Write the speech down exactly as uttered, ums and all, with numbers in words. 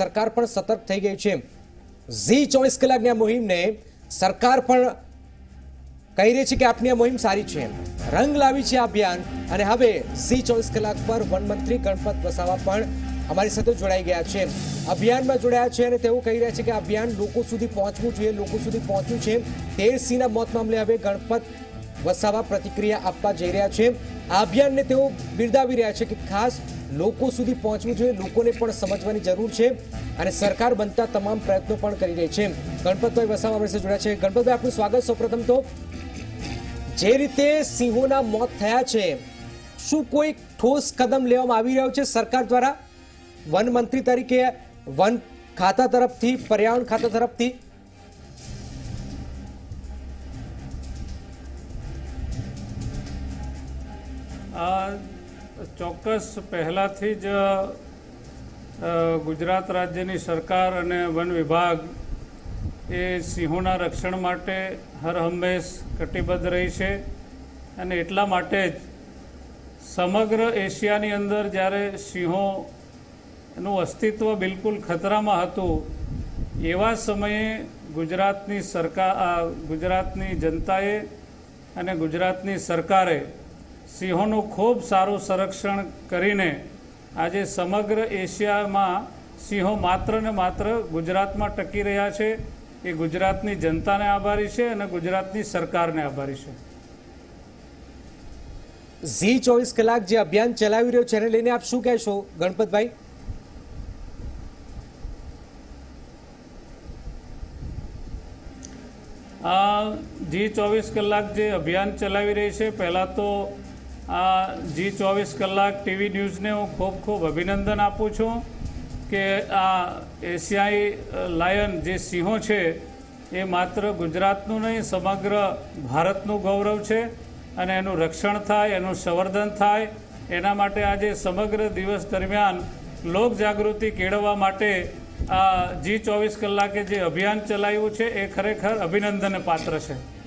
सरकार पण सतर्क थी गई है। झी चौबीस कलाक मोहिम ने सरकार पण कही रही है कि आपनी आ मोहिम सारी है, रंग लावी है अभियान। और हवे झी चौबीस कलाक पर वन मंत्री गणपत वसावा पण अमारी साथे जोड़ाई गया है, अभियान में जोड़ाया है। और तेओ कही रहा है कि अभियान लोको सुधी पहोंचवू जोईए, लोको सुधी पहोंच्यु छे। तेर सी ना मौत मामले हवे गणपत वसावा प्रतिक्रिया आपवा जई रह्या छे। आ अभियान ने तेओ बिरदावी रह्या छे कि खास लोको सुधी पहोंचवू जोईए, लोकोने पण समजवानी जरूर छे अने सरकार बनता तमाम प्रयत्नो पण करी रही छे। गणपतभाई वसावा आपणे साथे जोड़ाया छे। गणपतभाई आपनुं स्वागत। सौप्रथम तो जे रीते सिंहोना मौत थया छे, शुं कोई ठोस कदम लेवामां आवी रह्यो छे सरकार द्वारा, वन मंत्री तरीके, वन खाता तरफथी, पर्यावरण खाता तरफथी? चौक्कस पहलाथी ज गुजरात राज्यनी सरकार अने वन विभाग ए सिंहोना रक्षण माटे हर हमेश कटिबद्ध रही है। अने एटला माटे ज समग्र एशियानी अंदर ज्यारे सिंहोनुं अस्तित्व बिलकुल खतरामां हतुं एवा समये गुजरातनी सरकार, गुजरातनी जनताए अने गुजरातनी सरकारे सिंहोनु खूब सारू संरक्षण करीने आजे समग्र एशिया में सिंहो मात्र ने मात्र गुजरात में टकी रह्या छे। ए गुजरातनी जनता ने आभारी छे अने गुजरातनी सरकार ने आभारी छे। झी चौबीस कलाक जे अभियान चलावी रह्यो छे एने लईने आप शुं कहेशो गणपतभाई? झी चौबीस कलाक जे अभियान चलावी रही छे, पहला तो आ झी चौबीस कलाक टीवी न्यूज़ ने हूँ खूब खूब अभिनंदन आपू छूँ कि आ एशियाई लायन जे सिंहों छे ए मात्र गुजरातनु नहीं समग्र भारतनु गौरव छे अने एनु रक्षण थाय, एनु संवर्धन थाय एना माटे आजे समग्र दिवस दरमियान लोक जागृति केळववा माटे आ झी चौबीस कलाके जे अभियान चलाव्युं छे ए खरेखर अभिनंदन पात्र छे।